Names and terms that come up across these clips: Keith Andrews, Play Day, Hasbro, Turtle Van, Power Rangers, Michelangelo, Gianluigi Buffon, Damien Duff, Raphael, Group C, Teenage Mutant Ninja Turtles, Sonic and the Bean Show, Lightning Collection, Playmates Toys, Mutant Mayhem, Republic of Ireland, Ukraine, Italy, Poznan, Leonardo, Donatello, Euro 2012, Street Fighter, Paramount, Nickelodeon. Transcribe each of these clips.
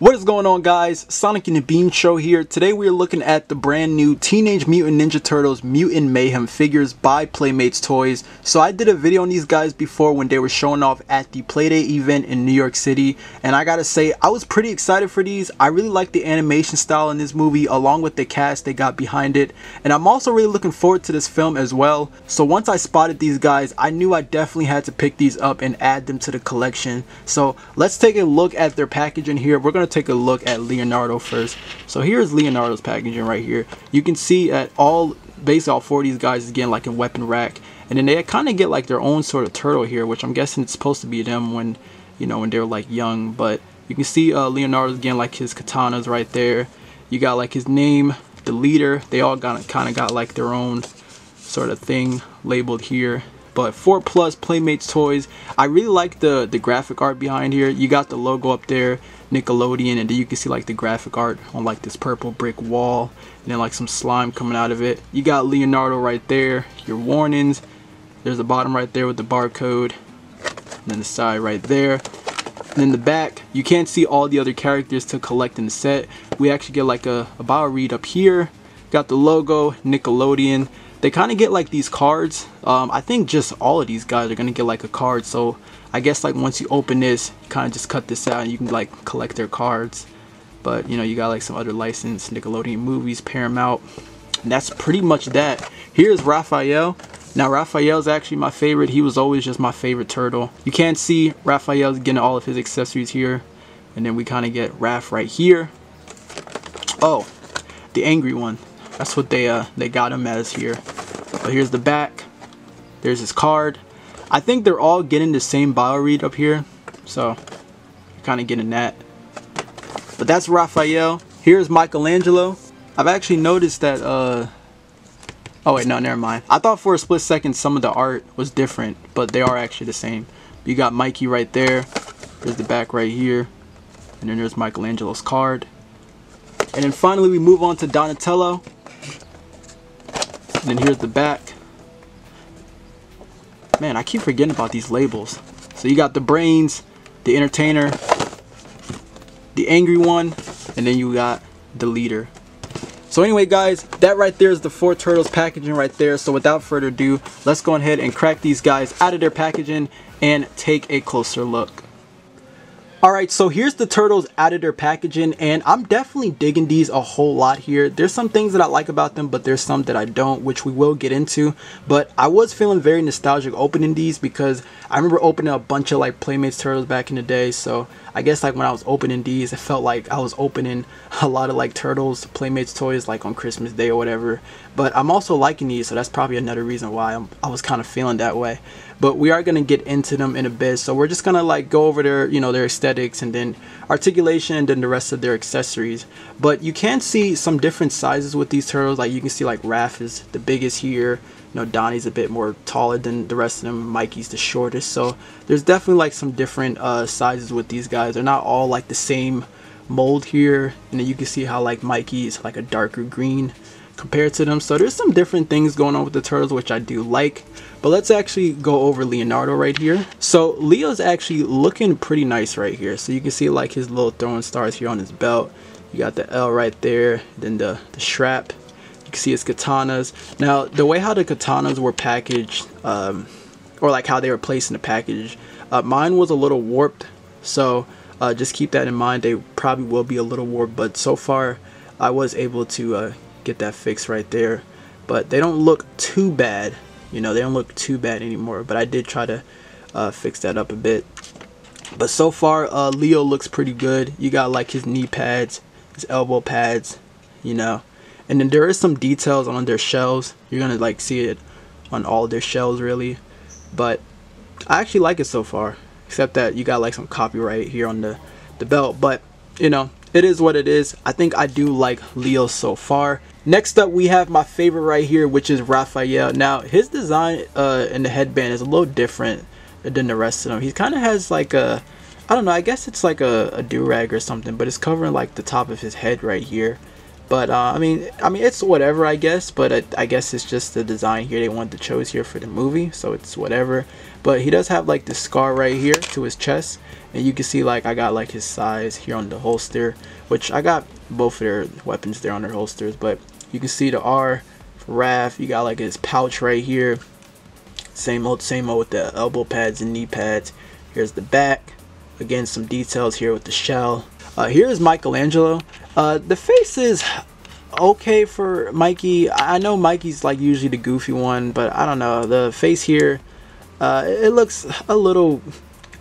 What is going on, guys? Sonic and the Bean Show here. Today we are looking at the brand new Teenage Mutant Ninja Turtles Mutant Mayhem figures by Playmates Toys. So I did a video on these guys before when they were showing off at the Play Day event in New York City, and I gotta say I was pretty excited for these. I really like the animation style in this movie along with the cast they got behind it, and I'm also really looking forward to this film as well. So once I spotted these guys, I knew I definitely had to pick these up and add them to the collection. So let's take a look at their packaging here. We're gonna take a look at Leonardo first. So here's Leonardo's packaging right here. You can see at all four of these guys is getting like a weapon rack, and then they kind of get like their own sort of turtle here, which I'm guessing it's supposed to be them when, you know, when they're like young. But you can see Leonardo's getting like his katanas right there. You got like his name, the leader. They all kind of got like their own sort of thing labeled here. But 4+ Playmates Toys. I really like the graphic art behind here. You got the logo up there, Nickelodeon, and then you can see like the graphic art on like this purple brick wall, and then like some slime coming out of it. You got Leonardo right there, your warnings. There's the bottom right there with the barcode, and then the side right there. And then the back, you can't see all the other characters to collect in the set. We actually get like a bio read up here. Got the logo, Nickelodeon. They kind of get like these cards. I think just all of these guys are gonna get like a card, so I guess like once you open this, you kind of just cut this out and you can like collect their cards. But you know, you got like some other licensed Nickelodeon movies, Paramount, and that's pretty much that. Here's Raphael. Now Raphael's actually my favorite. He was always just my favorite turtle. You can't see Raphael's getting all of his accessories here, and then we kind of get Raph right here. Oh, the angry one. That's what they got him as here. But here's the back. There's his card. I think they're all getting the same bio read up here, so you're kind of getting that. But that's Raphael. Here's Michelangelo. I've actually noticed that. Oh wait, no, never mind. I thought for a split second some of the art was different, but they are actually the same. You got Mikey right there. There's the back right here, and then there's Michelangelo's card. And then finally we move on to Donatello. And then here's the back. Man, I keep forgetting about these labels. So you got the brains, the entertainer, the angry one, and then you got the leader. So anyway, guys, that right there is the four turtles packaging right there. So without further ado, let's go ahead and crack these guys out of their packaging and take a closer look. Alright, so here's the turtles out of their packaging, and I'm definitely digging these a whole lot here. There's some things that I like about them, but there's some that I don't, which we will get into. But I was feeling very nostalgic opening these because I remember opening a bunch of like Playmates Turtles back in the day. So I guess like when I was opening these, it felt like I was opening a lot of like Turtles Playmates toys like on Christmas Day or whatever. But I'm also liking these, so that's probably another reason why I was kind of feeling that way. But we are going to get into them in a bit, so we're just going to like go over their, you know, their aesthetics and then articulation and then the rest of their accessories. But you can see some different sizes with these turtles. Like you can see like Raph is the biggest here, you know, Donnie's a bit more taller than the rest of them, Mikey's the shortest. So there's definitely like some different sizes with these guys. They're not all like the same mold here, and then you can see how like Mikey is like a darker green compared to them. So there's some different things going on with the turtles, which I do like. But let's actually go over Leonardo right here. So Leo's actually looking pretty nice right here. So you can see like his little throwing stars here on his belt. You got the L right there, then the strap. You can see his katanas. Now the way how the katanas were packaged, or like how they were placed in the package, mine was a little warped, so just keep that in mind. They probably will be a little warped, but so far I was able to get that fixed right there. But they don't look too bad, you know, they don't look too bad anymore, but I did try to fix that up a bit. But so far Leo looks pretty good. You got like his knee pads, his elbow pads, you know, and then there is some details on their shells. You're gonna like see it on all their shells really, but I actually like it so far, except that you got like some copyright here on the belt. But you know, it is what it is. I think I do like Leo so far. Next up, we have my favorite right here, which is Raphael. Now, his design in the headband is a little different than the rest of them. He kind of has like a, I don't know, I guess it's like a do-rag or something, but it's covering like the top of his head right here. But I mean, it's whatever, I guess. But I guess it's just the design here they wanted to choose here for the movie, so it's whatever. But he does have like the scar right here to his chest, and you can see like I got like his size here on the holster, which I got both of their weapons there on their holsters. But you can see the R for Raph. You got like his pouch right here. Same old with the elbow pads and knee pads. Here's the back. Again, some details here with the shell. Here's Michelangelo. The face is okay for Mikey. I know Mikey's like usually the goofy one, but I don't know. The face here, it looks a little,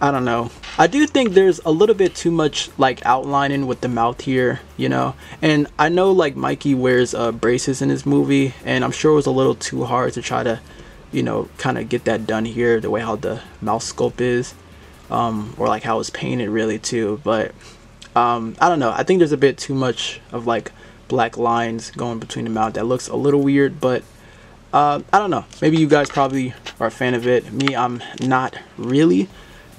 I don't know. I do think there's a little bit too much like outlining with the mouth here, you know. And I know like Mikey wears braces in his movie, and I'm sure it was a little too hard to try to, you know, kind of get that done here, the way how the mouth sculpt is, or like how it's painted really too. But I don't know, I think there's a bit too much of like black lines going between the mouth that looks a little weird. But I don't know, maybe you guys probably are a fan of it. Me, I'm not really.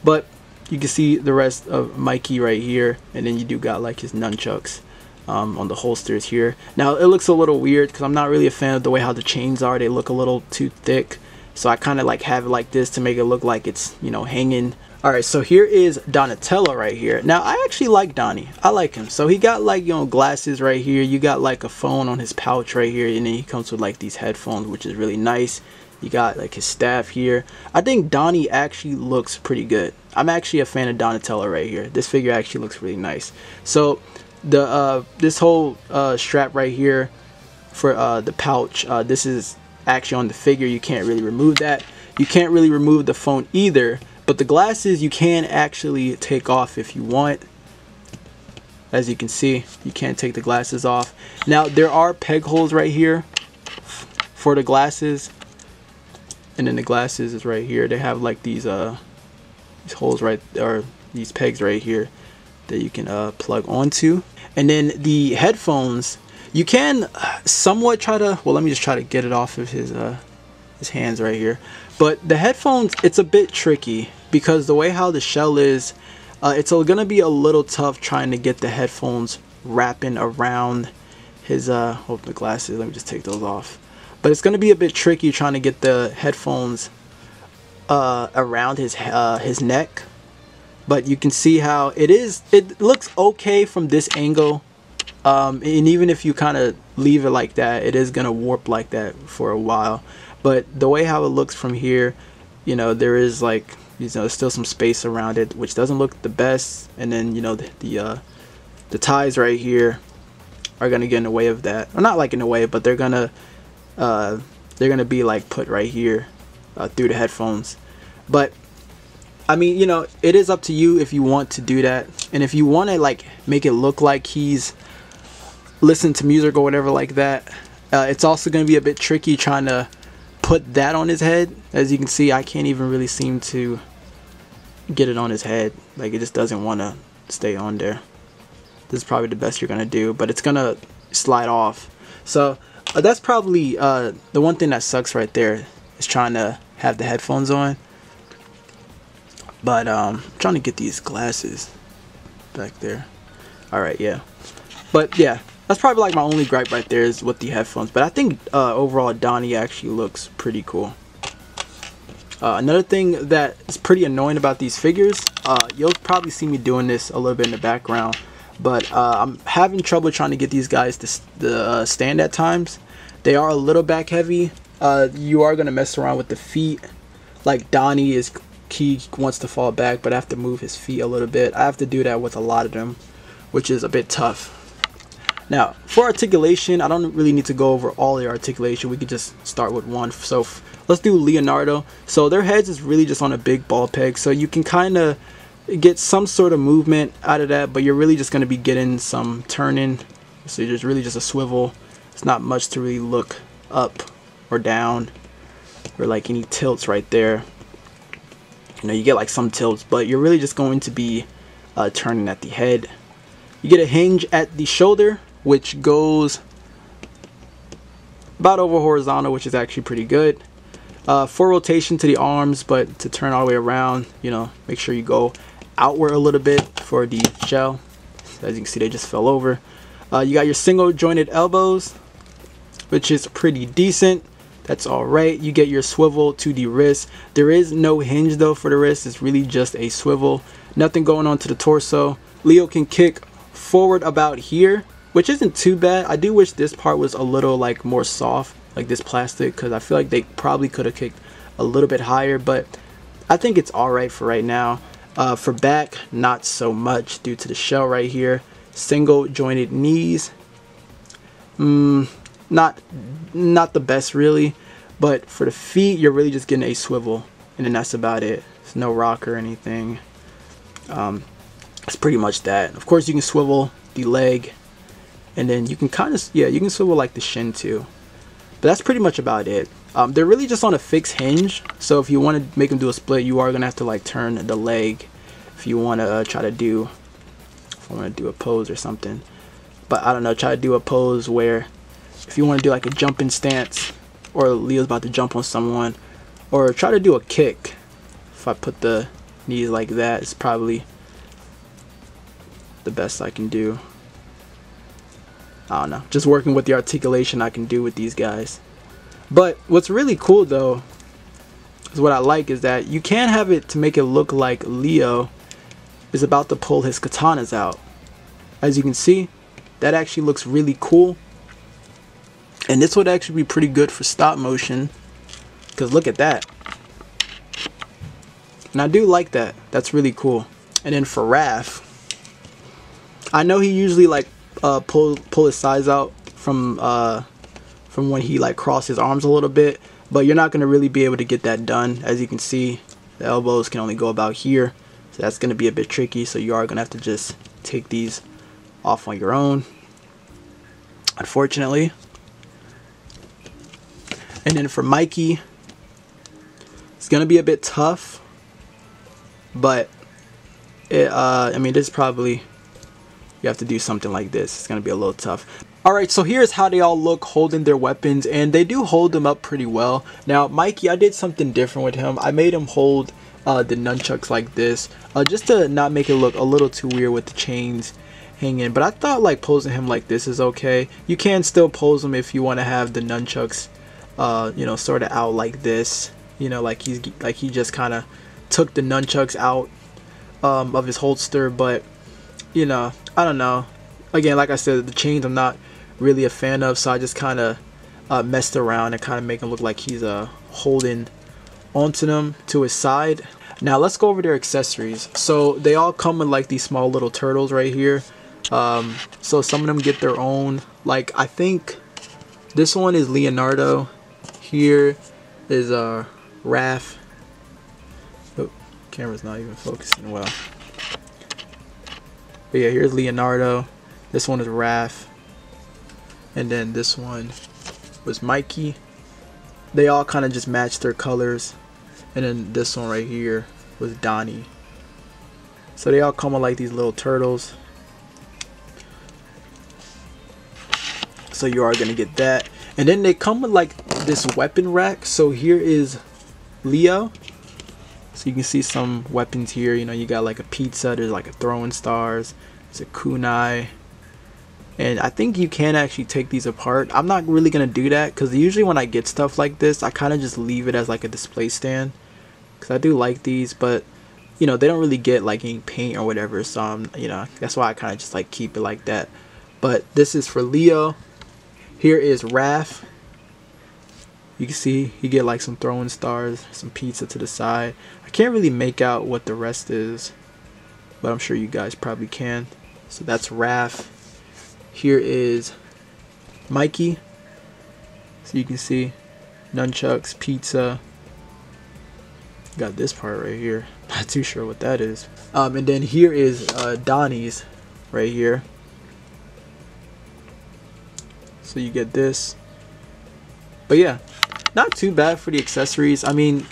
But you can see the rest of Mikey right here, and then you do got like his nunchucks on the holsters here. Now it looks a little weird because I'm not really a fan of the way how the chains are. They look a little too thick, so I kind of like have it like this to make it look like it's, you know, hanging. Alright, so here is Donatello right here. Now, I actually like Donnie. I like him. So he got like, you know, glasses right here. You got like a phone on his pouch right here. And then he comes with like these headphones, which is really nice. You got like his staff here. I think Donnie actually looks pretty good. I'm actually a fan of Donatello right here. This figure actually looks really nice. So the this whole strap right here for the pouch, this is actually on the figure. You can't really remove that. You can't really remove the phone either. But the glasses you can actually take off if you want. As you can see, you can't take the glasses off. Now there are peg holes right here for the glasses, and then the glasses is right here. They have like these holes right, or these pegs right here that you can plug onto. And then the headphones, you can somewhat try to, well, let me just try to get it off of his hands right here. But the headphones, it's a bit tricky because the way how the shell is, it's gonna be a little tough trying to get the headphones wrapping around his oh, the glasses, let me just take those off. But it's gonna be a bit tricky trying to get the headphones around his neck. But you can see how it looks okay from this angle. And even if you kind of leave it like that, it is gonna warp like that for a while. But the way how it looks from here, you know, there is like, you know, still some space around it, which doesn't look the best. And then, you know, the ties right here are gonna get in the way of that. Or not like in the way, but they're gonna be like put right here through the headphones. But I mean, you know, it is up to you if you want to do that, and if you want to like make it look like he's listening to music or whatever like that. It's also gonna be a bit tricky trying to put that on his head. As you can see, I can't even really seem to get it on his head. Like, it just doesn't want to stay on there. This is probably the best you're gonna do, but it's gonna slide off. So that's probably the one thing that sucks right there, is trying to have the headphones on. But I'm trying to get these glasses back there. Alright, yeah, but yeah, that's probably like my only gripe right there, is with the headphones. But I think overall Donnie actually looks pretty cool. Another thing that is pretty annoying about these figures, you'll probably see me doing this a little bit in the background, but I'm having trouble trying to get these guys to stand at times. They are a little back heavy. You are going to mess around with the feet. Like Donnie is, he wants to fall back, but I have to move his feet a little bit. I have to do that with a lot of them, which is a bit tough. Now, for articulation, I don't really need to go over all the articulation. We could just start with one. So let's do Leonardo. So their heads is really just on a big ball peg, so you can kind of get some sort of movement out of that, but you're really just going to be getting some turning. So you're just really just a swivel. It's not much to really look up or down or like any tilts right there. You know, you get like some tilts, but you're really just going to be turning at the head. You get a hinge at the shoulder, which goes about over horizontal, which is actually pretty good. For rotation to the arms, but to turn all the way around, you know, make sure you go outward a little bit for the shell. As you can see, they just fell over. You got your single jointed elbows, which is pretty decent. That's all right. You get your swivel to the wrist. There is no hinge though for the wrist. It's really just a swivel. Nothing going on to the torso. Leo can kick forward about here, which isn't too bad. I do wish this part was a little like more soft, like this plastic, because I feel like they probably could have kicked a little bit higher, but I think it's all right for right now. For back, not so much due to the shell right here. Single jointed knees. Not the best really, but for the feet, you're really just getting a swivel, and then that's about it. There's no rock or anything. It's pretty much that. Of course, you can swivel the leg, and then you can kind of, yeah, you can swivel like the shin too. But that's pretty much about it. They're really just on a fixed hinge, so if you want to make them do a split, you are gonna have to like turn the leg if you want to try to do. If I want to do a pose or something, but I don't know. Try to do a pose where, if you want to do like a jumping stance, or Leo's about to jump on someone, or try to do a kick. If I put the knees like that, it's probably the best I can do. I don't know, just working with the articulation I can do with these guys. But what's really cool though, is what I like is that you can have it to make it look like Leo is about to pull his katanas out. As you can see, that actually looks really cool. And this would actually be pretty good for stop motion, because look at that. And I do like that. That's really cool. And then for Raph, I know he usually like pull his sides out from when he like crosses his arms a little bit, but you're not gonna really be able to get that done. As you can see, the elbows can only go about here, so that's gonna be a bit tricky. So you are gonna have to just take these off on your own, unfortunately. And then for Mikey, it's gonna be a bit tough, but it, I mean, this is probably, you have to do something like this. It's gonna be a little tough. Alright, so here's how they all look holding their weapons, and they do hold them up pretty well. Now, Mikey, I did something different with him. I made him hold the nunchucks like this, just to not make it look a little too weird with the chains hanging. But I thought like posing him like this is okay. You can still pose him if you want to have the nunchucks, you know, sort of out like this, you know, like he's like he just kind of took the nunchucks out of his holster. But you know, I don't know, again, like I said, the chains I'm not really a fan of, so I just kind of messed around and kind of make him look like he's holding onto them to his side. Now let's go over their accessories. So they all come in like these small little turtles right here. So some of them get their own, like I think this one is Leonardo. Here is Raph. Oh, camera's not even focusing well. But yeah, here's Leonardo. This one is Raph. And then this one was Mikey. They all kind of just match their colors. And then this one right here was Donnie. So they all come on like these little turtles. So you are going to get that. And then they come with like this weapon rack. So here is Leo. So you can see some weapons here. You know, you got like a pizza. There's like a throwing stars. There's a kunai. And I think you can actually take these apart. I'm not really going to do that, because usually when I get stuff like this, I kind of just leave it as like a display stand, because I do like these, but you know, they don't really get like any paint or whatever. So I'm, you know, that's why I kind of just like keep it like that. But this is for Leo. Here is Raph. You can see you get like some throwing stars, some pizza to the side. I can't really make out what the rest is, but I'm sure you guys probably can. So that's Raph. Here is Mikey. So you can see nunchucks, pizza. Got this part right here. Not too sure what that is. And then here is Donnie's right here. So you get this. But yeah, not too bad for the accessories. I mean,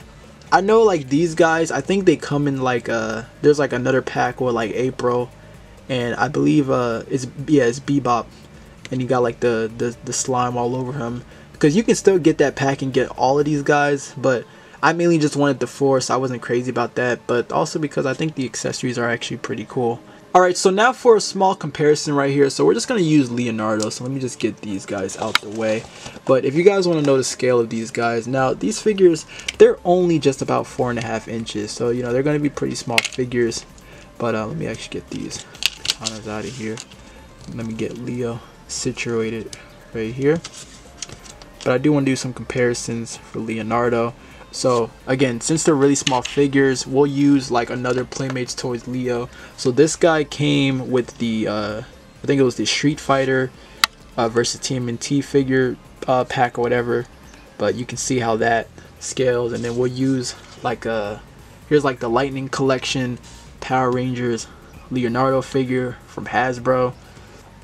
I know like these guys, I think they come in like there's like another pack with like April, and I believe it's Bebop, and you got like the slime all over him. Because you can still get that pack and get all of these guys, but I mainly just wanted the four, so I wasn't crazy about that. But also because I think the accessories are actually pretty cool. Alright, so now for a small comparison right here. So we're just going to use Leonardo. So let me just get these guys out the way. But if you guys want to know the scale of these guys, now these figures, they're only just about 4.5 inches. So, you know, they're going to be pretty small figures. But let me actually get these counters out of here. Let me get Leo situated right here. But I do want to do some comparisons for Leonardo. So again, since they're really small figures, we'll use like another Playmates Toys Leo. So this guy came with the I think it was the Street Fighter versus TMNT figure pack or whatever, but you can see how that scales. And then we'll use like here's like the Lightning Collection Power Rangers Leonardo figure from Hasbro.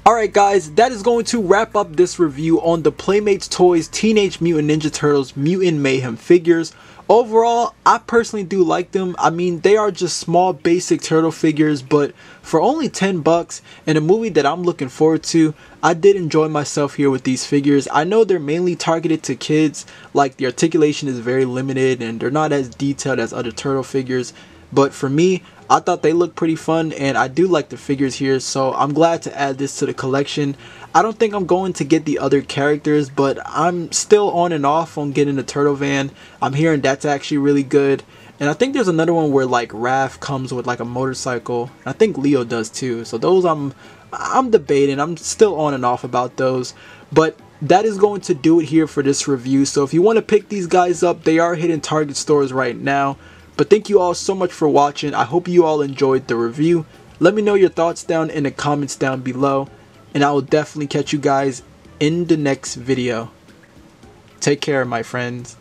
Alright guys, that is going to wrap up this review on the Playmates Toys Teenage Mutant Ninja Turtles Mutant Mayhem figures. Overall, I personally do like them. I mean, they are just small basic turtle figures, but for only 10 bucks and a movie that I'm looking forward to, I did enjoy myself here with these figures. I know they're mainly targeted to kids, like the articulation is very limited and they're not as detailed as other turtle figures, but for me, I thought they looked pretty fun and I do like the figures here, so I'm glad to add this to the collection. I don't think I'm going to get the other characters, but I'm still on and off on getting the Turtle Van. I'm hearing that's actually really good. And I think there's another one where like Raph comes with like a motorcycle. I think Leo does too. So those I'm debating. I'm still on and off about those. But that is going to do it here for this review. So if you want to pick these guys up, they are hitting Target stores right now. But thank you all so much for watching. I hope you all enjoyed the review. Let me know your thoughts down in the comments down below. And I will definitely catch you guys in the next video. Take care, my friends.